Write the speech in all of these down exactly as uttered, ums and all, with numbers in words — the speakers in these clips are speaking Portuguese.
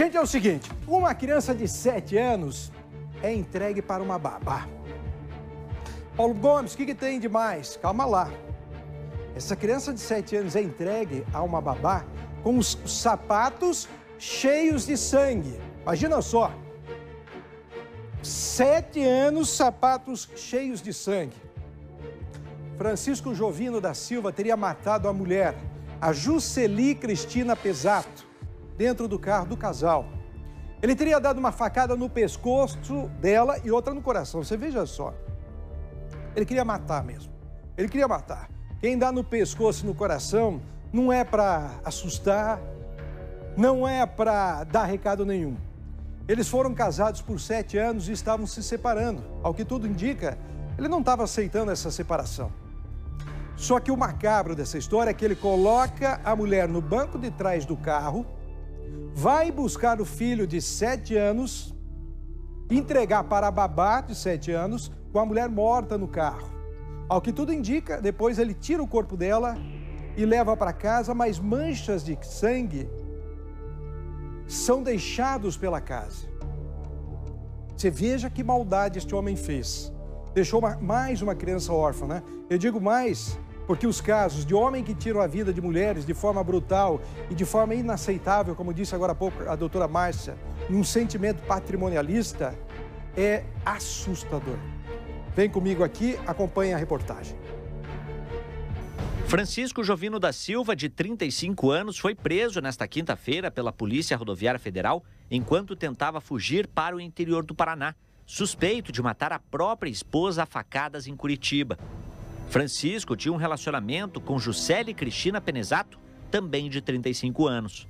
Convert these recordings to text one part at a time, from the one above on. Gente, é o seguinte, uma criança de sete anos é entregue para uma babá. Paulo Gomes, o que, que tem de mais? Calma lá. Essa criança de sete anos é entregue a uma babá com os sapatos cheios de sangue. Imagina só. Sete anos, sapatos cheios de sangue. Francisco Joviano da Silva teria matado a mulher, a Juceli Cristina Pesato, dentro do carro do casal. Ele teria dado uma facada no pescoço dela e outra no coração. Você veja só. Ele queria matar mesmo. Ele queria matar. Quem dá no pescoço e no coração não é para assustar, não é para dar recado nenhum. Eles foram casados por sete anos e estavam se separando. Ao que tudo indica, ele não estava aceitando essa separação. Só que o macabro dessa história é que ele coloca a mulher no banco de trás do carro, vai buscar o filho de sete anos, entregar para a babá de sete anos com a mulher morta no carro. Ao que tudo indica, depois ele tira o corpo dela e leva para casa, mas manchas de sangue são deixados pela casa. Você veja que maldade este homem fez. Deixou uma, mais uma criança órfã, né? Eu digo mais, porque os casos de homem que tiram a vida de mulheres de forma brutal e de forma inaceitável, como disse agora há pouco a doutora Márcia, num sentimento patrimonialista, é assustador. Vem comigo aqui, acompanhe a reportagem. Francisco Joviano da Silva, de trinta e cinco anos, foi preso nesta quinta-feira pela Polícia Rodoviária Federal enquanto tentava fugir para o interior do Paraná, suspeito de matar a própria esposa a facadas em Curitiba. Francisco tinha um relacionamento com Juceli Cristina Pesato, também de trinta e cinco anos.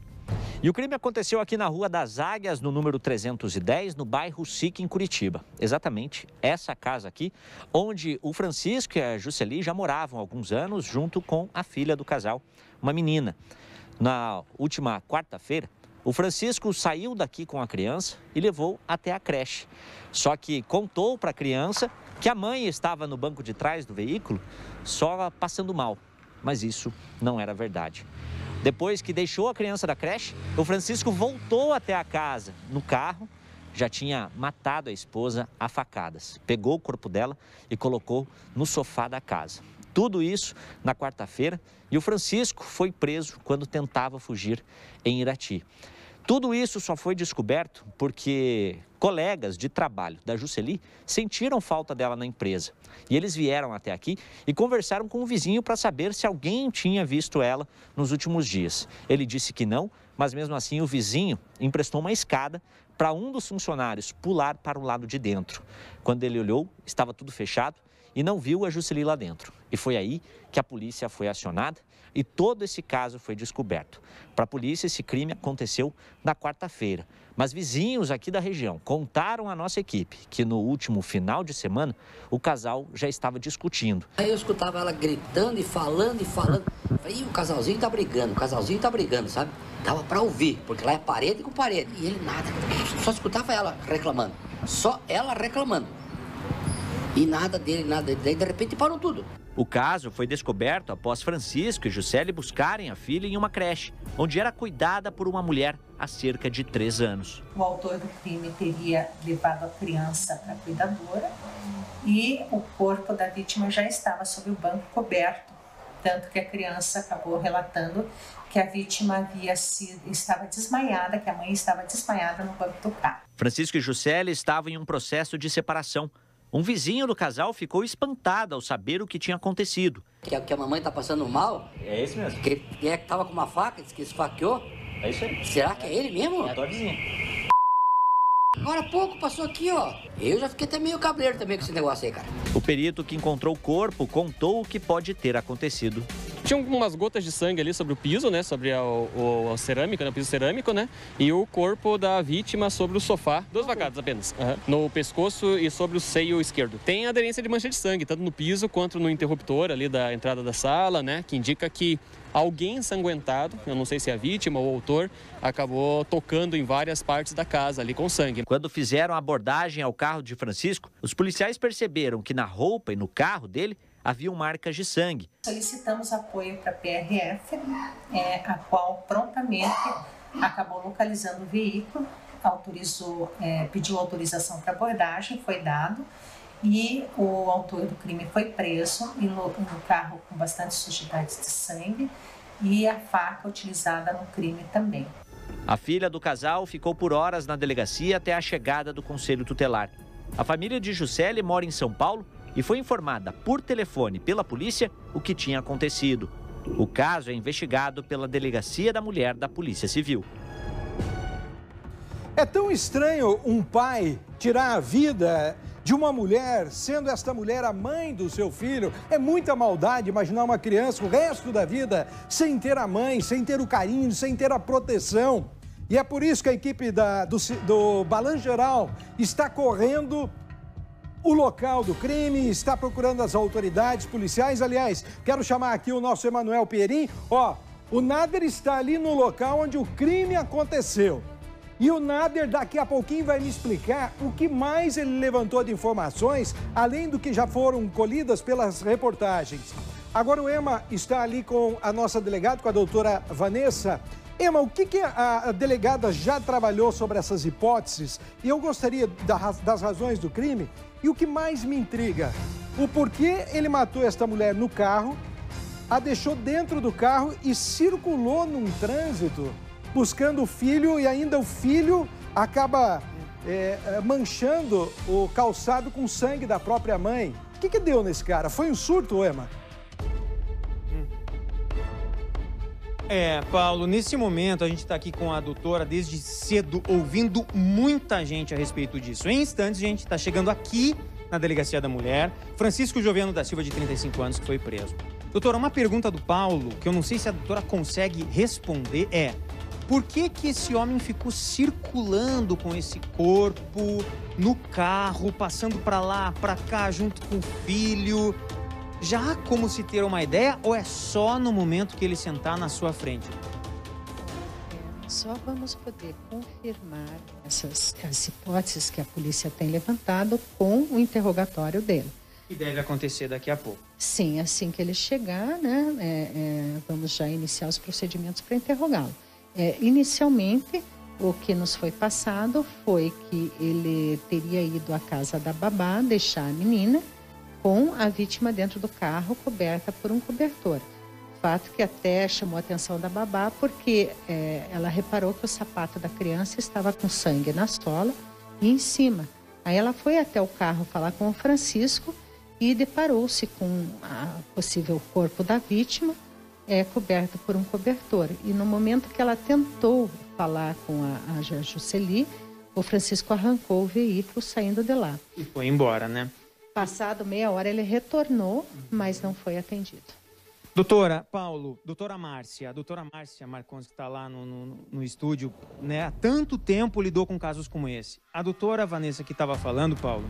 E o crime aconteceu aqui na Rua das Águias, no número trezentos e dez, no bairro Sic, em Curitiba. Exatamente essa casa aqui, onde o Francisco e a Juceli já moravam há alguns anos, junto com a filha do casal, uma menina. Na última quarta-feira, o Francisco saiu daqui com a criança e levou até a creche. Só que contou para a criança que a mãe estava no banco de trás do veículo, só passando mal. Mas isso não era verdade. Depois que deixou a criança da creche, o Francisco voltou até a casa. No carro, já tinha matado a esposa a facadas. Pegou o corpo dela e colocou no sofá da casa. Tudo isso na quarta-feira, e o Francisco foi preso quando tentava fugir em Irati. Tudo isso só foi descoberto porque colegas de trabalho da Juceli sentiram falta dela na empresa. E eles vieram até aqui e conversaram com o vizinho para saber se alguém tinha visto ela nos últimos dias. Ele disse que não, mas mesmo assim o vizinho emprestou uma escada para um dos funcionários pular para o lado de dentro. Quando ele olhou, estava tudo fechado e não viu a Juceli lá dentro. E foi aí que a polícia foi acionada e todo esse caso foi descoberto. Para a polícia, esse crime aconteceu na quarta-feira. Mas vizinhos aqui da região contaram à nossa equipe que no último final de semana o casal já estava discutindo. Aí eu escutava ela gritando e falando e falando. Eu falei, ih, o casalzinho tá brigando, o casalzinho tá brigando, sabe? Dava para ouvir, porque lá é parede com parede. E ele nada, só escutava ela reclamando, só ela reclamando. E nada dele, nada dele. Daí de repente parou tudo. O caso foi descoberto após Francisco e Juceli buscarem a filha em uma creche, onde era cuidada por uma mulher há cerca de três anos. O autor do crime teria levado a criança para a cuidadora e o corpo da vítima já estava sob o banco coberto, tanto que a criança acabou relatando que a vítima havia sido, estava desmaiada, que a mãe estava desmaiada no banco do carro. Francisco e Juceli estavam em um processo de separação. Um vizinho do casal ficou espantado ao saber o que tinha acontecido. Que a, que a mamãe tá passando mal? É isso mesmo. Que é que tava com uma faca, disse que esfaqueou? É isso aí. Será que é ele mesmo? É a tua vizinha. Agora há pouco passou aqui, ó. Eu já fiquei até meio cabreiro também com esse negócio aí, cara. O perito que encontrou o corpo contou o que pode ter acontecido. Tinha umas gotas de sangue ali sobre o piso, né? Sobre a, o, a cerâmica, né? O piso cerâmico, né? E o corpo da vítima sobre o sofá, duas facadas apenas, uhum, no pescoço e sobre o seio esquerdo. Tem aderência de mancha de sangue, tanto no piso quanto no interruptor ali da entrada da sala, né? Que indica que alguém ensanguentado, eu não sei se é a vítima ou o autor, acabou tocando em várias partes da casa ali com sangue. Quando fizeram a abordagem ao carro de Francisco, os policiais perceberam que na roupa e no carro dele havia marcas de sangue. Solicitamos apoio para a P R F, é, a qual prontamente acabou localizando o veículo, autorizou, é, pediu autorização para abordagem, foi dado, e o autor do crime foi preso em um carro com bastante sujidades de sangue e a faca utilizada no crime também. A filha do casal ficou por horas na delegacia até a chegada do Conselho Tutelar. A família de Juceli mora em São Paulo e foi informada por telefone pela polícia o que tinha acontecido. O caso é investigado pela Delegacia da Mulher da Polícia Civil. É tão estranho um pai tirar a vida de uma mulher, sendo esta mulher a mãe do seu filho. É muita maldade imaginar uma criança o resto da vida sem ter a mãe, sem ter o carinho, sem ter a proteção. E é por isso que a equipe da, do, do Balanço Geral está correndo o local do crime, está procurando as autoridades policiais. Aliás, quero chamar aqui o nosso Emanuel Pierin. Ó, o Nader está ali no local onde o crime aconteceu. E o Nader daqui a pouquinho vai me explicar o que mais ele levantou de informações, além do que já foram colhidas pelas reportagens. Agora o Ema está ali com a nossa delegada, com a doutora Vanessa. Ema, o que, que a, a delegada já trabalhou sobre essas hipóteses? E eu gostaria da, das razões do crime. E o que mais me intriga, o porquê ele matou esta mulher no carro, a deixou dentro do carro e circulou num trânsito buscando o filho, e ainda o filho acaba é, manchando o calçado com sangue da própria mãe. O que, que deu nesse cara? Foi um surto, Ema? É, Paulo, nesse momento a gente está aqui com a doutora desde cedo, ouvindo muita gente a respeito disso. Em instantes, a gente está chegando aqui na Delegacia da Mulher, Francisco Joviano da Silva, de trinta e cinco anos, que foi preso. Doutora, uma pergunta do Paulo, que eu não sei se a doutora consegue responder, é: por que que esse homem ficou circulando com esse corpo no carro, passando para lá, para cá, junto com o filho? Já há como se ter uma ideia, ou é só no momento que ele sentar na sua frente? Só vamos poder confirmar essas as hipóteses que a polícia tem levantado com o interrogatório dele. E deve acontecer daqui a pouco. Sim, assim que ele chegar, né, é, é, vamos já iniciar os procedimentos para interrogá-lo. É, inicialmente, o que nos foi passado foi que ele teria ido à casa da babá deixar a menina com a vítima dentro do carro, coberta por um cobertor. Fato que até chamou a atenção da babá, porque é, ela reparou que o sapato da criança estava com sangue na sola e em cima. Aí ela foi até o carro falar com o Francisco e deparou-se com o possível corpo da vítima, é, coberto por um cobertor. E no momento que ela tentou falar com a, a Juceli, o Francisco arrancou o veículo saindo de lá. E foi embora, né? Passado meia hora ele retornou, mas não foi atendido. Doutora, Paulo, doutora Márcia, a doutora Márcia Marconz, que está lá no, no, no estúdio, né, há tanto tempo lidou com casos como esse. A doutora Vanessa que estava falando, Paulo,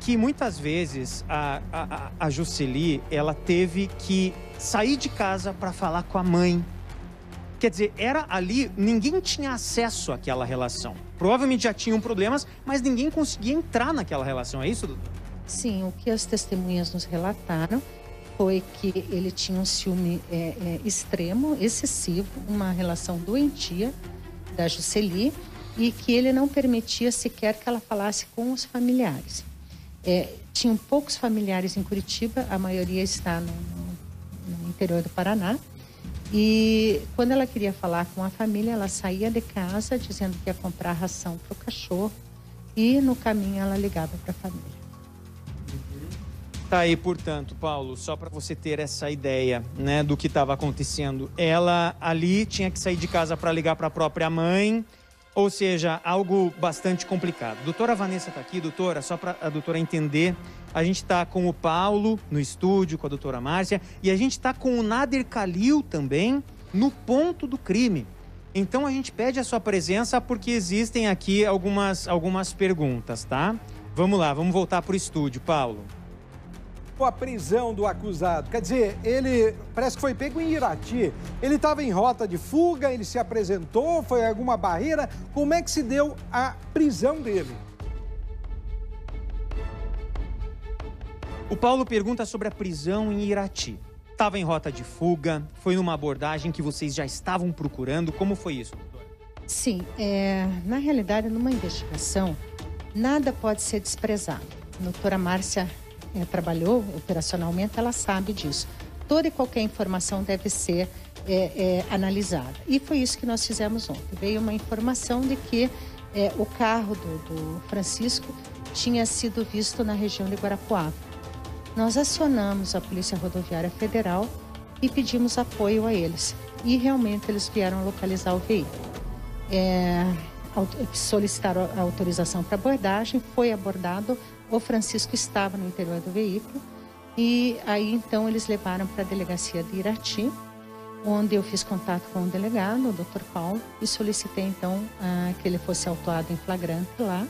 que muitas vezes a, a, a Juceli, ela teve que sair de casa para falar com a mãe. Quer dizer, era ali, ninguém tinha acesso àquela relação. Provavelmente já tinham problemas, mas ninguém conseguia entrar naquela relação, é isso, doutor? Sim, o que as testemunhas nos relataram foi que ele tinha um ciúme é, é, extremo, excessivo, uma relação doentia da Juceli, e que ele não permitia sequer que ela falasse com os familiares. É, tinham poucos familiares em Curitiba, a maioria está no, no interior do Paraná, e quando ela queria falar com a família, ela saía de casa dizendo que ia comprar ração para o cachorro e no caminho ela ligava para a família. Tá aí, portanto, Paulo, só para você ter essa ideia, né, do que estava acontecendo. Ela ali tinha que sair de casa para ligar para a própria mãe. Ou seja, algo bastante complicado. Doutora Vanessa está aqui, doutora, só para a doutora entender. A gente está com o Paulo no estúdio, com a doutora Márcia, e a gente está com o Nader Khalil também no ponto do crime. Então a gente pede a sua presença porque existem aqui algumas, algumas perguntas, tá? Vamos lá, vamos voltar para o estúdio, Paulo. A prisão do acusado, quer dizer, ele parece que foi pego em Irati, ele estava em rota de fuga, ele se apresentou, foi alguma barreira, como é que se deu a prisão dele? O Paulo pergunta sobre a prisão em Irati. Estava em rota de fuga, foi numa abordagem que vocês já estavam procurando, como foi isso, doutora? Sim, é, na realidade, numa investigação, nada pode ser desprezado. A doutora Márcia é, trabalhou operacionalmente, ela sabe disso. Toda e qualquer informação deve ser é, é, analisada. E foi isso que nós fizemos ontem. Veio uma informação de que é, o carro do, do Francisco tinha sido visto na região de Guarapuava. Nós acionamos a Polícia Rodoviária Federal e pedimos apoio a eles. E realmente eles vieram localizar o veículo. É, solicitaram a autorização para abordagem, foi abordado, o Francisco estava no interior do veículo. E aí então eles levaram para a delegacia de Irati, onde eu fiz contato com o delegado, o doutor Paulo, e solicitei então ah, que ele fosse autuado em flagrante lá,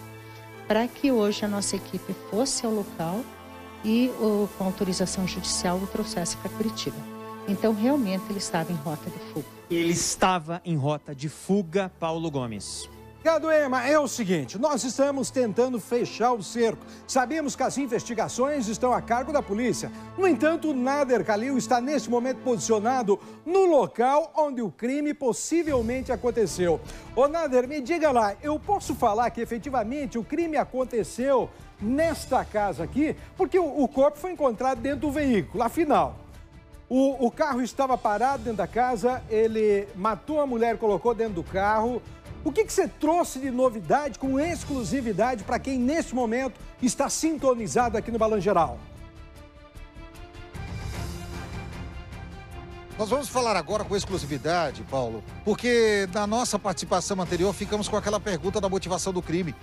para que hoje a nossa equipe fosse ao local e o, com autorização judicial o trouxesse para Curitiba. Então realmente ele estava em rota de fuga. Ele estava em rota de fuga, Paulo Gomes. Obrigado, Ema. É o seguinte, nós estamos tentando fechar o cerco. Sabemos que as investigações estão a cargo da polícia. No entanto, Nader Khalil está neste momento posicionado no local onde o crime possivelmente aconteceu. Ô, Nader, me diga lá, eu posso falar que efetivamente o crime aconteceu nesta casa aqui? Porque o, o corpo foi encontrado dentro do veículo, afinal... O, o carro estava parado dentro da casa, ele matou a mulher, colocou dentro do carro. O que, que você trouxe de novidade, com exclusividade, para quem neste momento está sintonizado aqui no Balanço Geral? Nós vamos falar agora com exclusividade, Paulo, porque na nossa participação anterior ficamos com aquela pergunta da motivação do crime.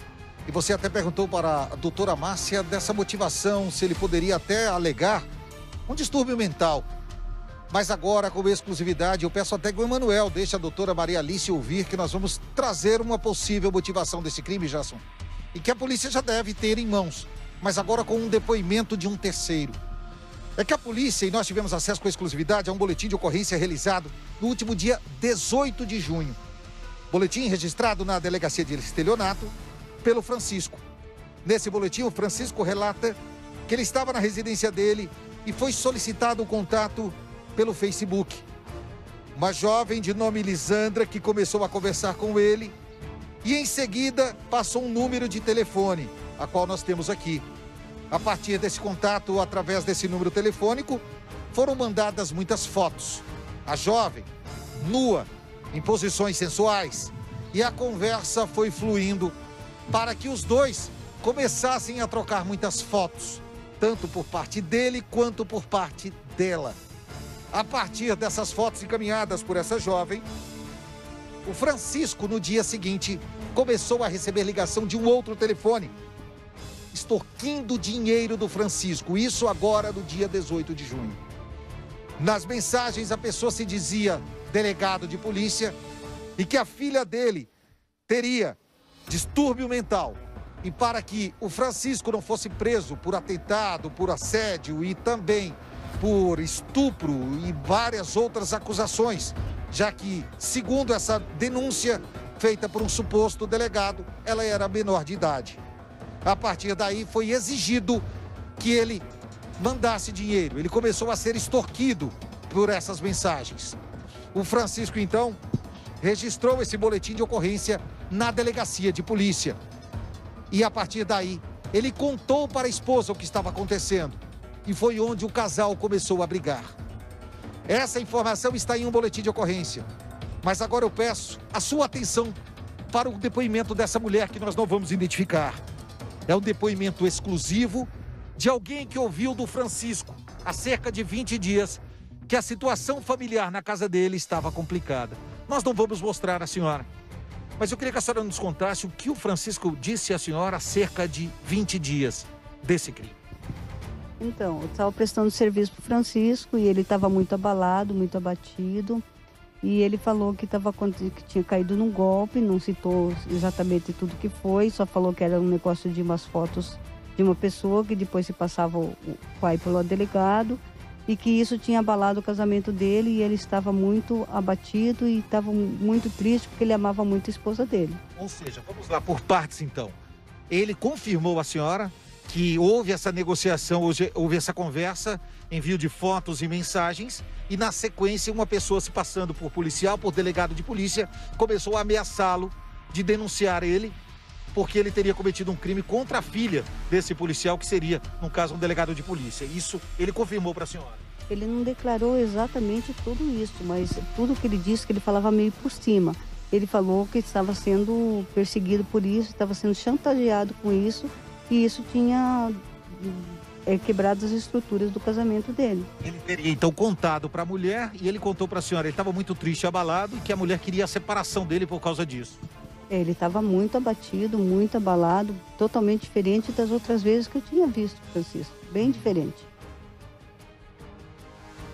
E você até perguntou para a doutora Márcia dessa motivação, se ele poderia até alegar um distúrbio mental. Mas agora, com exclusividade, eu peço até que o Emanuel deixe a doutora Maria Alice ouvir que nós vamos trazer uma possível motivação desse crime, Jason, e que a polícia já deve ter em mãos, mas agora com um depoimento de um terceiro. É que a polícia, e nós tivemos acesso com exclusividade a um boletim de ocorrência realizado no último dia dezoito de junho. Boletim registrado na Delegacia de Estelionato pelo Francisco. Nesse boletim, o Francisco relata que ele estava na residência dele e foi solicitado o contato pelo Facebook. Uma jovem de nome Lisandra que começou a conversar com ele e em seguida passou um número de telefone, a qual nós temos aqui. A partir desse contato, através desse número telefônico, foram mandadas muitas fotos. A jovem, nua, em posições sensuais, e a conversa foi fluindo para que os dois começassem a trocar muitas fotos, tanto por parte dele quanto por parte dela. A partir dessas fotos encaminhadas por essa jovem, o Francisco, no dia seguinte, começou a receber ligação de um outro telefone, extorquindo dinheiro do Francisco, isso agora no dia dezoito de junho. Nas mensagens, a pessoa se dizia delegado de polícia e que a filha dele teria distúrbio mental. E para que o Francisco não fosse preso por atentado, por assédio e também... por estupro e várias outras acusações, já que, segundo essa denúncia feita por um suposto delegado, ela era menor de idade. A partir daí, foi exigido que ele mandasse dinheiro. Ele começou a ser extorquido por essas mensagens. O Francisco, então, registrou esse boletim de ocorrência na delegacia de polícia. E, a partir daí, ele contou para a esposa o que estava acontecendo. E foi onde o casal começou a brigar. Essa informação está em um boletim de ocorrência. Mas agora eu peço a sua atenção para o depoimento dessa mulher que nós não vamos identificar. É um depoimento exclusivo de alguém que ouviu do Francisco, há cerca de vinte dias, que a situação familiar na casa dele estava complicada. Nós não vamos mostrar à senhora. Mas eu queria que a senhora nos contasse o que o Francisco disse à senhora há cerca de vinte dias desse crime. Então, eu estava prestando serviço para o Francisco e ele estava muito abalado, muito abatido. E ele falou que, tava, que tinha caído num golpe, não citou exatamente tudo que foi, só falou que era um negócio de umas fotos de uma pessoa que depois se passava o pai pelo delegado e que isso tinha abalado o casamento dele e ele estava muito abatido e estava muito triste porque ele amava muito a esposa dele. Ou seja, vamos lá por partes então. Ele confirmou a senhora que houve essa negociação, houve essa conversa, envio de fotos e mensagens, e na sequência uma pessoa se passando por policial, por delegado de polícia, começou a ameaçá-lo de denunciar ele, porque ele teria cometido um crime contra a filha desse policial, que seria, no caso, um delegado de polícia. Isso ele confirmou para a senhora? Ele não declarou exatamente tudo isso, mas tudo que ele disse, que ele falava meio por cima. Ele falou que estava sendo perseguido por isso, estava sendo chantageado com isso, e isso tinha é, quebrado as estruturas do casamento dele. Ele teria então contado para a mulher, e ele contou para a senhora, ele estava muito triste, abalado, e que a mulher queria a separação dele por causa disso. É, ele estava muito abatido, muito abalado, totalmente diferente das outras vezes que eu tinha visto, Francisco, bem diferente.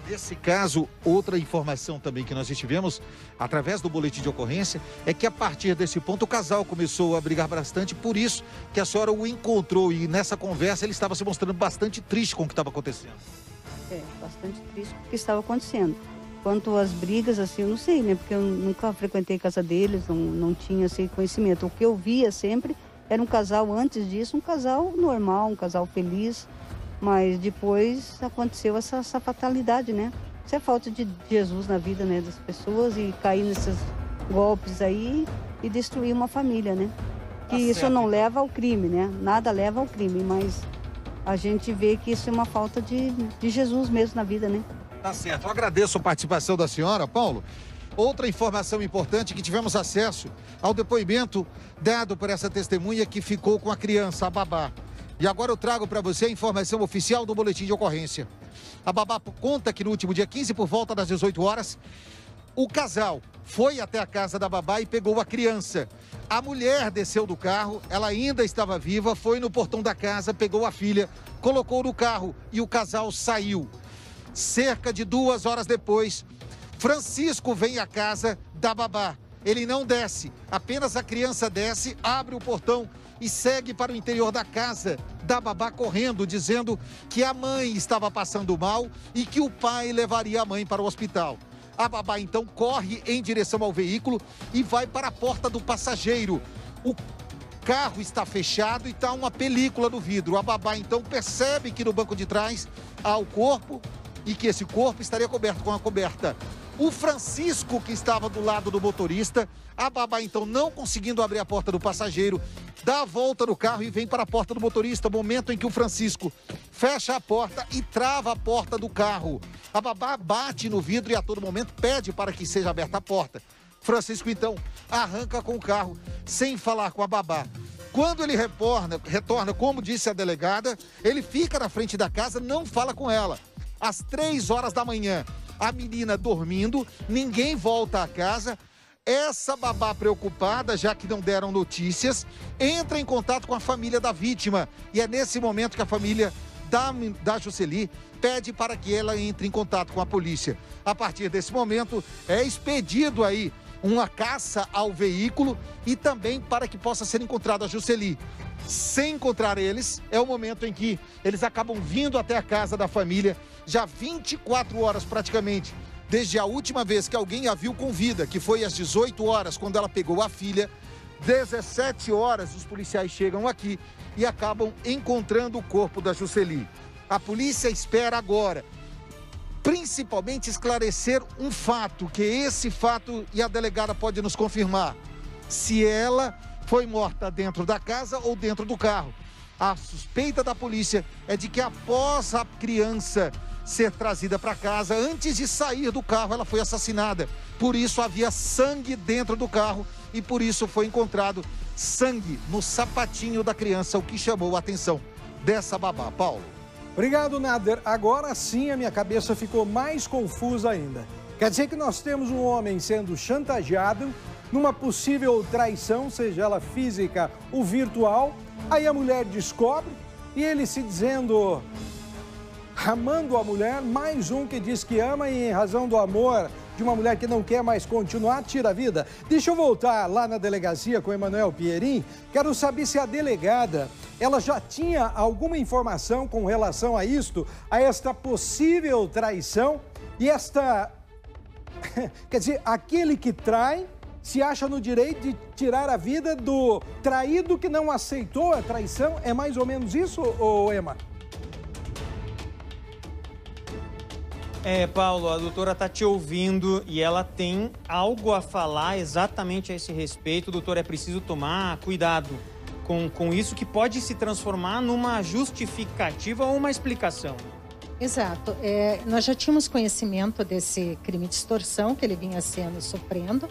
Nesse caso, outra informação também que nós tivemos, através do boletim de ocorrência, é que a partir desse ponto o casal começou a brigar bastante, por isso que a senhora o encontrou e nessa conversa ele estava se mostrando bastante triste com o que estava acontecendo. É, bastante triste com o que estava acontecendo. Quanto às brigas, assim, eu não sei, né? Porque eu nunca frequentei a casa deles, não, não tinha esse conhecimento. O que eu via sempre era um casal, antes disso, um casal normal, um casal feliz. Mas depois aconteceu essa, essa fatalidade, né? Isso é falta de Jesus na vida, né, das pessoas, e cair nesses golpes aí e destruir uma família, né? Que isso não leva ao crime, né? Nada leva ao crime, mas a gente vê que isso é uma falta de, de Jesus mesmo na vida, né? Tá certo. Eu agradeço a participação da senhora, Paulo. Outra informação importante que tivemos acesso ao depoimento dado por essa testemunha que ficou com a criança, a babá. E agora eu trago para você a informação oficial do boletim de ocorrência. A babá conta que no último dia quinze, por volta das dezoito horas, o casal foi até a casa da babá e pegou a criança. A mulher desceu do carro, ela ainda estava viva, foi no portão da casa, pegou a filha, colocou no carro e o casal saiu. Cerca de duas horas depois, Francisco vem à casa da babá. Ele não desce, apenas a criança desce, abre o portão e segue para o interior da casa da babá correndo, dizendo que a mãe estava passando mal e que o pai levaria a mãe para o hospital. A babá então corre em direção ao veículo e vai para a porta do passageiro. O carro está fechado e está uma película no vidro. A babá então percebe que no banco de trás há o corpo e que esse corpo estaria coberto com uma coberta. O Francisco, que estava do lado do motorista, a babá então não conseguindo abrir a porta do passageiro, dá a volta no carro e vem para a porta do motorista, momento em que o Francisco fecha a porta e trava a porta do carro. A babá bate no vidro e a todo momento pede para que seja aberta a porta. Francisco então arranca com o carro, sem falar com a babá. Quando ele retorna, retorna, como disse a delegada, ele fica na frente da casa, não fala com ela. Às três horas da manhã, a menina dormindo, ninguém volta à casa. Essa babá preocupada, já que não deram notícias, entra em contato com a família da vítima. E é nesse momento que a família da, da Juceli pede para que ela entre em contato com a polícia. A partir desse momento, é expedido aí uma caça ao veículo e também para que possa ser encontrada a Juceli. Sem encontrar eles, é o momento em que eles acabam vindo até a casa da família, já vinte e quatro horas praticamente, desde a última vez que alguém a viu com vida, que foi às dezoito horas, quando ela pegou a filha. dezessete horas, os policiais chegam aqui e acabam encontrando o corpo da Juceli. A polícia espera agora, principalmente, esclarecer um fato, que esse fato, e a delegada pode nos confirmar, se ela foi morta dentro da casa ou dentro do carro. A suspeita da polícia é de que após a criança ser trazida para casa, antes de sair do carro, ela foi assassinada. Por isso havia sangue dentro do carro e por isso foi encontrado sangue no sapatinho da criança, o que chamou a atenção dessa babá. Paulo. Obrigado, Nader. Agora sim a minha cabeça ficou mais confusa ainda. Quer dizer que nós temos um homem sendo chantageado numa possível traição, seja ela física ou virtual. Aí a mulher descobre e ele se dizendo, amando a mulher, mais um que diz que ama e em razão do amor de uma mulher que não quer mais continuar, tira a vida. Deixa eu voltar lá na delegacia com o Emanuel Pierin. Quero saber se a delegada, ela já tinha alguma informação com relação a isto, a esta possível traição e esta... Quer dizer, aquele que trai se acha no direito de tirar a vida do traído que não aceitou a traição? É mais ou menos isso, ô Ema? É, Paulo, a doutora está te ouvindo e ela tem algo a falar exatamente a esse respeito. Doutora, é preciso tomar cuidado com, com isso, que pode se transformar numa justificativa ou uma explicação. Exato. É, nós já tínhamos conhecimento desse crime de extorsão que ele vinha sendo sofrendo.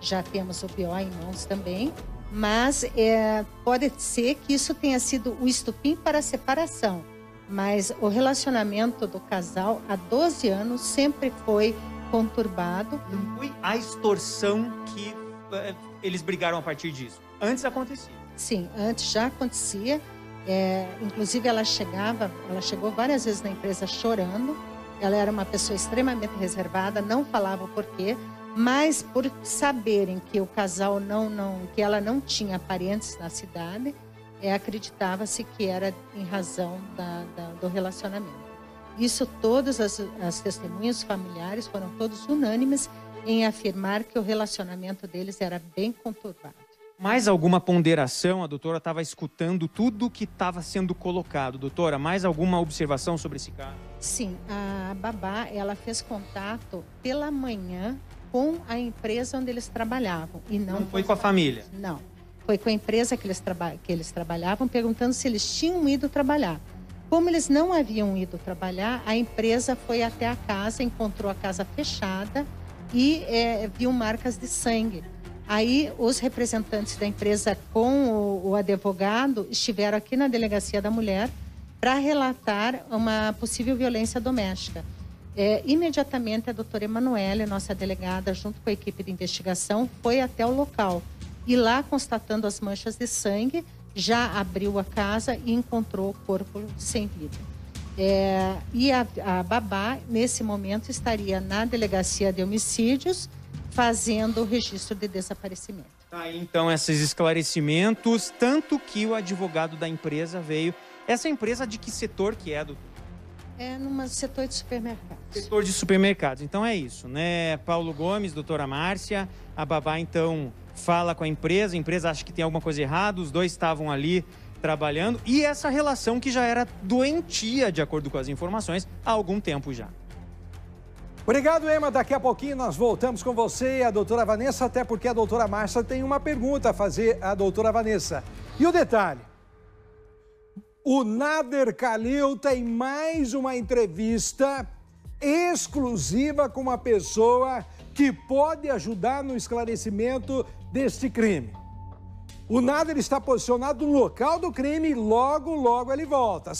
Já temos o P O em mãos também. Mas é, pode ser que isso tenha sido o estupim para a separação. Mas o relacionamento do casal há doze anos sempre foi conturbado. Não foi a extorsão que é, eles brigaram a partir disso. Antes acontecia. Sim, antes já acontecia. É, inclusive ela chegava, ela chegou várias vezes na empresa chorando. Ela era uma pessoa extremamente reservada, não falava o porquê. Mas por saberem que o casal não, não, que ela não tinha parentes na cidade, É, acreditava-se que era em razão da, da, do relacionamento. Isso, todas as, as testemunhas familiares foram todos unânimes em afirmar que o relacionamento deles era bem conturbado. Mais alguma ponderação? A doutora estava escutando tudo que estava sendo colocado. Doutora, mais alguma observação sobre esse caso? Sim, a babá, ela fez contato pela manhã com a empresa onde eles trabalhavam. E não, não foi com a família? Não. Foi com a empresa que eles, que eles trabalhavam, perguntando se eles tinham ido trabalhar. Como eles não haviam ido trabalhar, a empresa foi até a casa, encontrou a casa fechada e é, viu marcas de sangue. Aí, os representantes da empresa com o, o advogado estiveram aqui na Delegacia da Mulher para relatar uma possível violência doméstica. É, imediatamente, a doutora Emanuela, nossa delegada, junto com a equipe de investigação, foi até o local. E lá, constatando as manchas de sangue, já abriu a casa e encontrou o corpo sem vida. É, e a, a babá, nesse momento, estaria na Delegacia de Homicídios, fazendo o registro de desaparecimento. Tá, então, esses esclarecimentos, tanto que o advogado da empresa veio. Essa empresa de que setor que é, doutor? É no setor de supermercados. Setor de supermercados. Então é isso, né? Paulo Gomes, doutora Márcia, a babá, então, fala com a empresa, a empresa acha que tem alguma coisa errada, os dois estavam ali trabalhando. E essa relação que já era doentia, de acordo com as informações, há algum tempo já. Obrigado, Ema. Daqui a pouquinho nós voltamos com você e a doutora Vanessa, até porque a doutora Márcia tem uma pergunta a fazer à doutora Vanessa. E o detalhe, o Nader Khalil tem mais uma entrevista exclusiva com uma pessoa que pode ajudar no esclarecimento deste crime. O Nader está posicionado no local do crime e logo, logo ele volta.